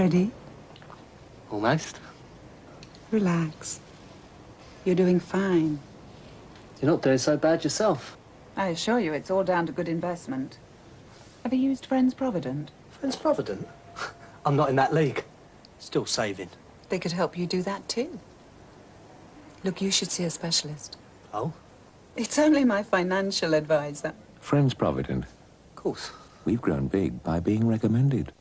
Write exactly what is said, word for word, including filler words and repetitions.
Ready? Almost. Relax. You're doing fine. You're not doing so bad yourself. I assure you, it's all down to good investment. Have you used Friends Provident? Friends Provident? I'm not in that league. Still saving. They could help you do that too. Look, you should see a specialist. Oh? It's only my financial advisor. Friends Provident. Of course. We've grown big by being recommended.